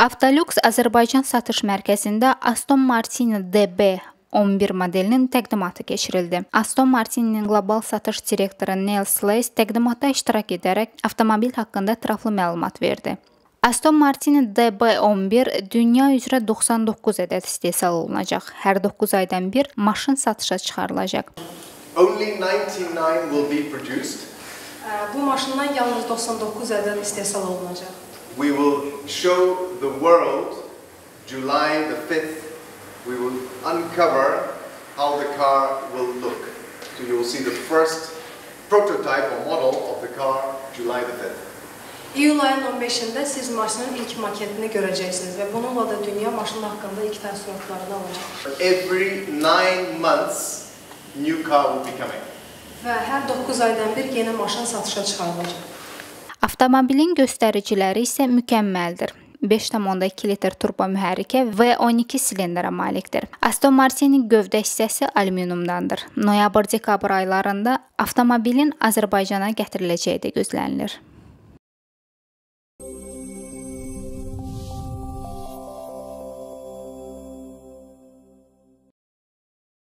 Avtolux Azərbaycan satış mərkəzində Aston Martin DB11 modelinin təqdimatı keçirildi. Aston Martin'in qlobal satış direktoru Neil Slays təqdimata iştirak edərək avtomobil haqqında ətraflı məlumat verdi. Aston Martin DB11 dünya üzrə 99 ədəd istehsal olunacaq. Hər 9 aydan bir maşın satışa çıxarılacaq. Only 99 will be produced. Bu maşından yalnız 99 ədəd istehsal olunacaq. We will show the world July the 5th. We will uncover how the car will look. So you will see the first prototype or model of the car July the 5th. İyul ayın 15-də siz maşının ilk maketini görəcəksiniz və bununla da dünya maşının haqqında ilk təəssüratlarını alacaq. Every 9 months new car will be coming. Və hər 9 aydan bir yeni maşın satışa çıxarılacaq. Avtomobilin göstəriciləri isə mükəmməldir. 5,2 litr turbo mühərrikə və 12 silindrə malikdir. Aston Martin'in gövdə hissəsi alüminiumdandır. Noyabr-dekabr aylarında avtomobilin Azərbaycana gətiriləcəyi də gözlənilir.